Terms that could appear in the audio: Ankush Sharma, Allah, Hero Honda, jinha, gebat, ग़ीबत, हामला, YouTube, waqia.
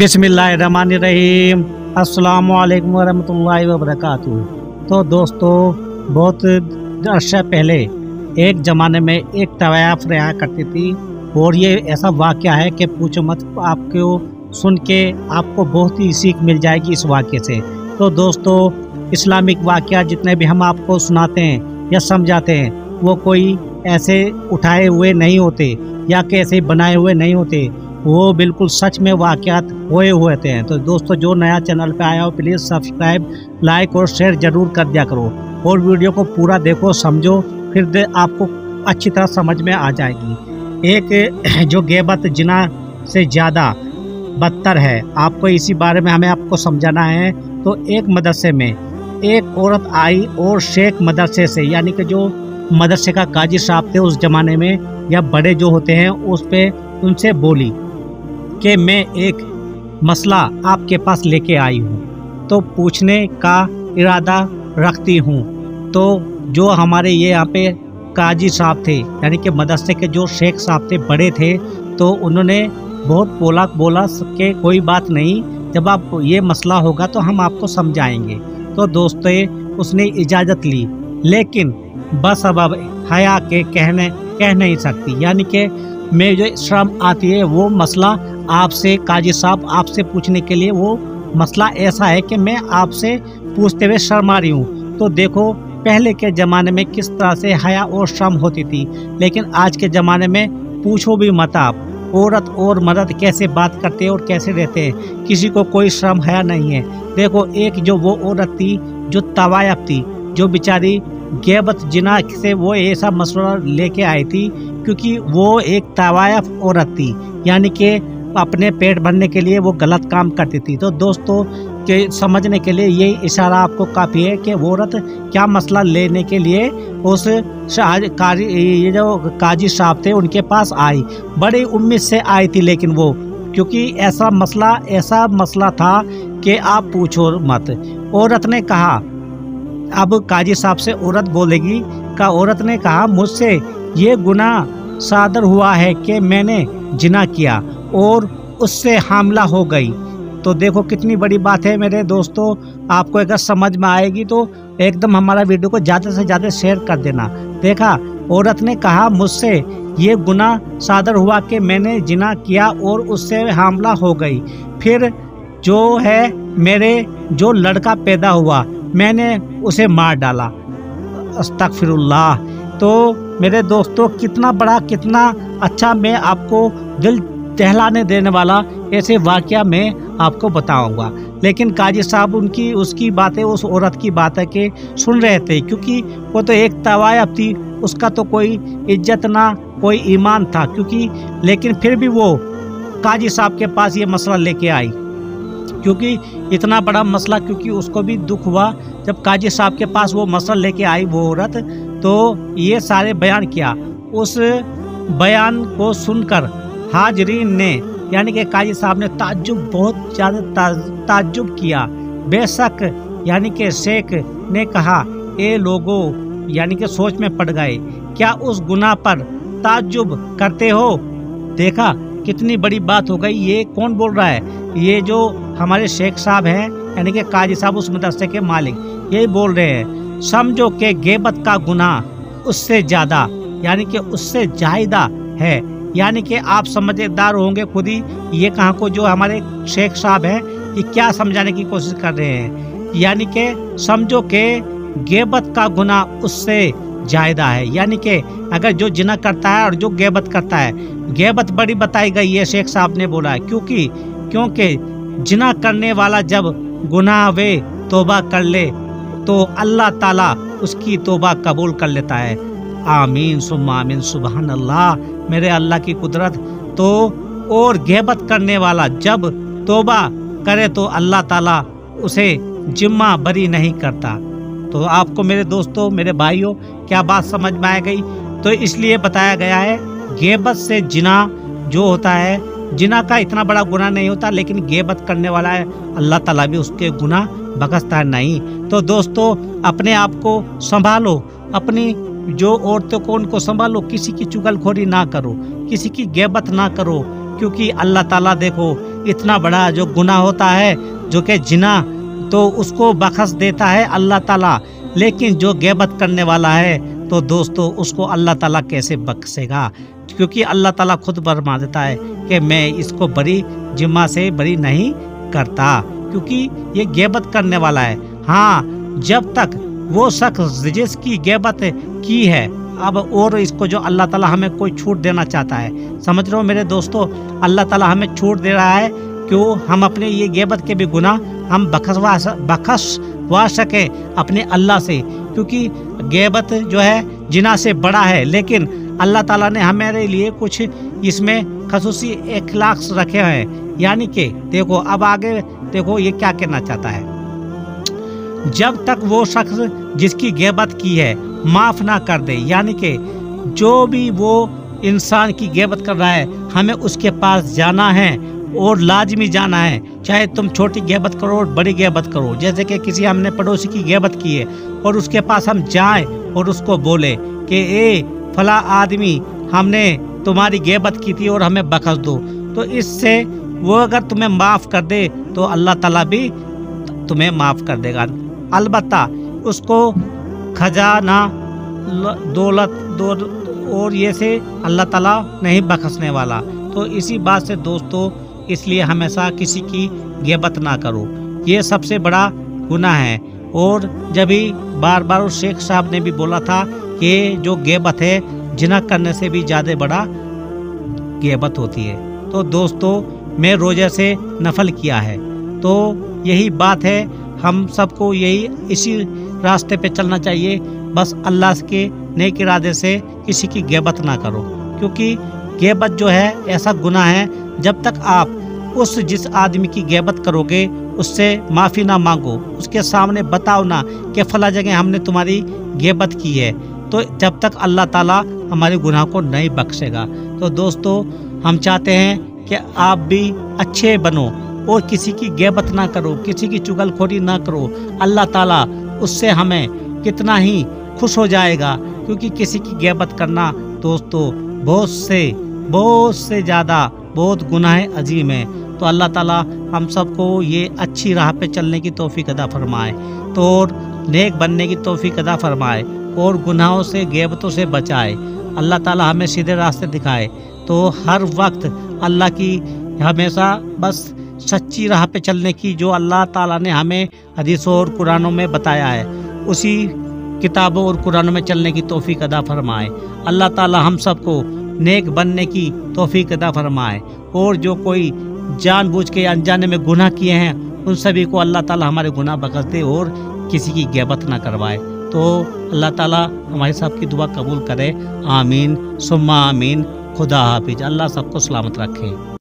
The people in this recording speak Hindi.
बिस्मिल्लाहिर्रहमानिर्रहीम, अस्सलामुअलैकुम वरहमतुल्लाहि वबरकातुहू। तो दोस्तों, बहुत अर्सा पहले एक ज़माने में एक तवायफ रहा करती थी और ये ऐसा वाक़या है कि पूछो मत, आपको सुन के आपको बहुत ही सीख मिल जाएगी इस वाक़े से। तो दोस्तों, इस्लामिक वाक़या जितने भी हम आपको सुनाते हैं या समझाते हैं वो कोई ऐसे उठाए हुए नहीं होते या कि ऐसे बनाए हुए नहीं होते, वो बिल्कुल सच में वाक़यात हुए होते हैं। तो दोस्तों, जो नया चैनल पे आया हो प्लीज़ सब्सक्राइब, लाइक और शेयर ज़रूर कर दिया करो और वीडियो को पूरा देखो, समझो, फिर आपको अच्छी तरह समझ में आ जाएगी। एक जो ग़ीबत जिना से ज़्यादा बदतर है, आपको इसी बारे में हमें आपको समझाना है। तो एक मदरसे में एक औरत आई और शेख मदरसे से, यानी कि जो मदरसे का काजी साहब थे उस ज़माने में, या बड़े जो होते हैं उस पर, उनसे बोली कि मैं एक मसला आपके पास लेके आई हूँ, तो पूछने का इरादा रखती हूँ। तो जो हमारे ये यहाँ पे काजी साहब थे, यानी कि मदरसे के जो शेख साहब थे, बड़े थे, तो उन्होंने बहुत बोला कि कोई बात नहीं, जब आप ये मसला होगा तो हम आपको समझाएंगे। तो दोस्तों, उसने इजाज़त ली, लेकिन बस अब हया के कह नहीं सकती, यानी कि मैं जो शर्म आती है वो मसला आपसे, काजी साहब आपसे पूछने के लिए, वो मसला ऐसा है कि मैं आपसे पूछते हुए शर्मा रही हूँ। तो देखो, पहले के ज़माने में किस तरह से हया और शर्म होती थी, लेकिन आज के ज़माने में पूछो भी मत आप, औरत और मर्द कैसे बात करते हैं और कैसे रहते हैं, किसी को कोई शर्म हया नहीं है। देखो, एक जो वो औरत थी जो तवायफ थी, जो बेचारी ग़ीबत जिना से वो ऐसा मसला लेके आई थी, क्योंकि वो एक तवायफ औरत थी, यानी कि अपने पेट भरने के लिए वो गलत काम करती थी। तो दोस्तों के समझने के लिए ये इशारा आपको काफ़ी है कि वो औरत क्या मसला लेने के लिए उस ये जो काजी साहब थे उनके पास आई, बड़ी उम्मीद से आई थी, लेकिन वो, क्योंकि ऐसा मसला था कि आप पूछो मत। औरत ने कहा, अब काजी साहब से औरत बोलेगी का, औरत ने कहा मुझसे ये गुनाह सादर हुआ है कि मैंने जिना किया और उससे हामला हो गई। तो देखो कितनी बड़ी बात है मेरे दोस्तों, आपको अगर समझ में आएगी तो एकदम हमारा वीडियो को ज़्यादा से ज़्यादा शेयर कर देना। देखा, औरत ने कहा मुझसे ये गुनाह सादर हुआ कि मैंने जिना किया और उससे हामला हो गई, फिर जो है मेरे जो लड़का पैदा हुआ मैंने उसे मार डाला। अस्तगफिरुल्लाह। तो मेरे दोस्तों, कितना बड़ा, कितना अच्छा मैं आपको दिल दहलाने देने वाला ऐसे वाक़या मैं आपको बताऊंगा। लेकिन काजी साहब उनकी उसकी बातें, उस औरत की बात है कि सुन रहे थे, क्योंकि वो तो एक तवायफ थी, उसका तो कोई इज्जत ना कोई ईमान था, क्योंकि लेकिन फिर भी वो काजी साहब के पास ये मसला लेके आई, क्योंकि इतना बड़ा मसला, क्योंकि उसको भी दुख हुआ जब काजी साहब के पास वो मसला लेके आई वो औरत। तो ये सारे बयान किया, उस बयान को सुनकर हाजरीन ने, यानी कि काजी साहब ने ताज्जुब, बहुत ज़्यादा ताज्जुब किया। बेशक, यानी कि शेख ने कहा, ए लोगों, यानी कि सोच में पड़ गए, क्या उस गुनाह पर ताज्जुब करते हो? देखा कितनी बड़ी बात हो गई। ये कौन बोल रहा है? ये जो हमारे शेख साहब हैं, यानी कि काजी साहब उस मदरसे के मालिक, यही बोल रहे हैं। समझो कि ग़ीबत का गुनाह उससे ज़्यादा, यानी कि उससे ज़्यादा है, यानी कि आप समझदार होंगे खुद ही। ये कहाँ को जो हमारे शेख साहब हैं, ये क्या समझाने की कोशिश कर रहे हैं, यानी कि समझो कि ग़ीबत का गुनाह उससे ज़्यादा है, यानी कि अगर जो जिना करता है और जो ग़ीबत करता है, ग़ीबत बड़ी बताई गई है, शेख साहब ने बोला है, क्योंकि जिना करने वाला जब गुनाह वे तोबा कर ले तो अल्लाह ताला उसकी तोबा कबूल कर लेता है। आमीन सुम्मा आमीन, सुबहान अल्लाह, मेरे अल्लाह की कुदरत। तो और ग़ीबत करने वाला जब तोबा करे तो अल्लाह ताला उसे जिम्मा बरी नहीं करता। तो आपको मेरे दोस्तों, मेरे भाइयों, क्या बात समझ में आ गई? तो इसलिए बताया गया है ग़ीबत से जिना जो होता है, जिना का इतना बड़ा गुनाह नहीं होता, लेकिन ग़ीबत करने वाला है, अल्लाह ताला भी उसके गुनाह बख्शता नहीं। तो दोस्तों, अपने आप को संभालो, अपनी जो औरतों को उनको संभालो, किसी की चुगलखोरी ना करो, किसी की ग़ीबत ना करो, क्योंकि अल्लाह ताला देखो इतना बड़ा जो गुनाह होता है जो कि जिना, तो उसको बख्श देता है अल्लाह ताला, लेकिन जो गैबत करने वाला है तो दोस्तों उसको अल्लाह ताला कैसे बख्शेगा, क्योंकि अल्लाह ताला खुद फरमा देता है कि मैं इसको बड़ी जिम्मा से बरी नहीं करता, क्योंकि ये गैबत करने वाला है। हाँ, जब तक वो शख्स जिसकी गैबत की है, अब और इसको जो अल्लाह ताला हमें कोई छूट देना चाहता है, समझ रहे हो मेरे दोस्तों, अल्लाह ताला हमें छूट दे रहा है क्यों हम अपने ये गैबत के भी गुनाह हम बख्शवा सकें अपने अल्लाह से, क्योंकि गैबत जो है जिना से बड़ा है, लेकिन अल्लाह ताला ने हमारे लिए कुछ इसमें खसूसी अखलाक रखे हैं। यानी कि देखो, अब आगे देखो ये क्या कहना चाहता है, जब तक वो शख्स जिसकी गैबत की है माफ़ ना कर दे, यानी कि जो भी वो इंसान की गैबत कर रहा है हमें उसके पास जाना है और लाजमी जाना है, चाहे तुम छोटी गैबत करो और बड़ी गैबत करो। जैसे कि किसी हमने पड़ोसी की गैबत की है और उसके पास हम जाएं और उसको बोले कि ए फला आदमी, हमने तुम्हारी गैबत की थी और हमें बख्श दो, तो इससे वो अगर तुम्हें माफ़ कर दे तो अल्लाह ताला भी तुम्हें माफ़ कर देगा। अलबत्ता उसको खजाना दौलत और ये से अल्लाह ताला नहीं बख्शने वाला। तो इसी बात से दोस्तों, इसलिए हमेशा किसी की गैबत ना करो, ये सबसे बड़ा गुनाह है। और जब ही बार बार शेख साहब ने भी बोला था कि जो गैबत है जिना करने से भी ज़्यादा बड़ा गैबत होती है। तो दोस्तों, मैं रोज़े से नफल किया है, तो यही बात है, हम सबको यही इसी रास्ते पे चलना चाहिए। बस अल्लाह के नेक इरादे से किसी की गैबत ना करो, क्योंकि गैबत जो है ऐसा गुनाह है, जब तक आप उस जिस आदमी की गैबत करोगे उससे माफ़ी ना मांगो, उसके सामने बताओ ना कि फला जगह हमने तुम्हारी गैबत की है, तो जब तक अल्लाह ताला हमारे गुनाह को नहीं बख्शेगा। तो दोस्तों, हम चाहते हैं कि आप भी अच्छे बनो और किसी की गैबत ना करो, किसी की चुगलखोरी ना करो। अल्लाह ताला उससे हमें कितना ही खुश हो जाएगा, क्योंकि किसी की गैबत करना दोस्तों बहुत से ज़्यादा बहुत गुनाह अजीम है। तो अल्लाह ताला हम सबको ये अच्छी राह पे चलने की तौफीक अदा फरमाए, तो और नेक बनने की तौफीक अदा फरमाए और गुनाहों से गैबतों से बचाए। अल्लाह ताला हमें सीधे रास्ते दिखाए। तो हर वक्त अल्लाह की हमेशा बस सच्ची राह पे चलने की, जो अल्लाह ताला ने हमें हदीसों और कुरानों में बताया है, उसी किताबों और कुरानों में चलने की तौफीक अदा फरमाए। अल्लाह ताला हम सबको नेक बनने की तौफीक अदा फरमाए, और जो कोई जानबूझ के अनजाने में गुनाह किए हैं उन सभी को अल्लाह ताला हमारे गुनाह बख्श दे और किसी की गैबत ना करवाए। तो अल्लाह ताला हमारे सब की दुआ कबूल करे। आमीन सुम्मा आमीन। खुदा हाफिज। अल्लाह सबको सलामत रखे।